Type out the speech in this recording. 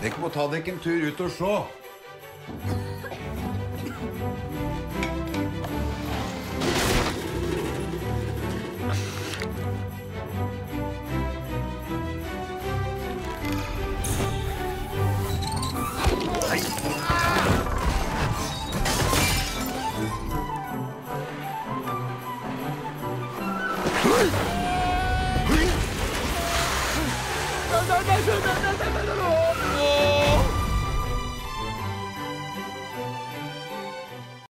Dere må ta dere en tur ut og se. Nei!